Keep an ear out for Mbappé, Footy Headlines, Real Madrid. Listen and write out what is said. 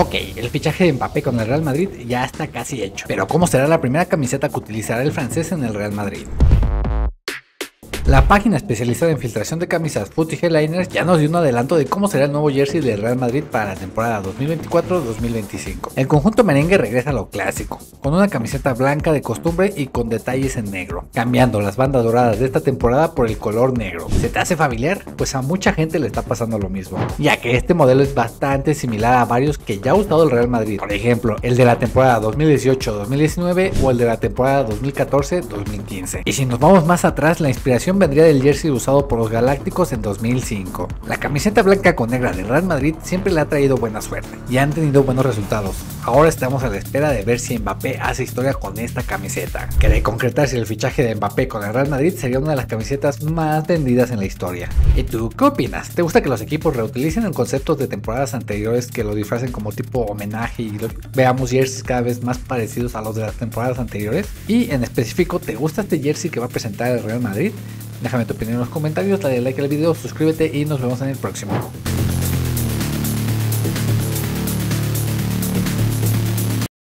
Ok, el fichaje de Mbappé con el Real Madrid ya está casi hecho, pero ¿cómo será la primera camiseta que utilizará el francés en el Real Madrid? La página especializada en filtración de camisas Footy Headlines ya nos dio un adelanto de cómo será el nuevo jersey del Real Madrid para la temporada 2024-2025. El conjunto merengue regresa a lo clásico, con una camiseta blanca de costumbre y con detalles en negro, cambiando las bandas doradas de esta temporada por el color negro. ¿Se te hace familiar? Pues a mucha gente le está pasando lo mismo, ya que este modelo es bastante similar a varios que ya ha usado el Real Madrid, por ejemplo, el de la temporada 2018-2019 o el de la temporada 2014-2015. Y si nos vamos más atrás, la inspiración vendría del jersey usado por los Galácticos en 2005. La camiseta blanca con negra del Real Madrid siempre le ha traído buena suerte y han tenido buenos resultados. Ahora estamos a la espera de ver si Mbappé hace historia con esta camiseta, que de concretarse el fichaje de Mbappé con el Real Madrid sería una de las camisetas más vendidas en la historia. ¿Y tú qué opinas? ¿Te gusta que los equipos reutilicen en conceptos de temporadas anteriores, que lo disfracen como tipo homenaje y veamos jerseys cada vez más parecidos a los de las temporadas anteriores? Y en específico, ¿te gusta este jersey que va a presentar el Real Madrid? Déjame tu opinión en los comentarios, dale like al video, suscríbete y nos vemos en el próximo.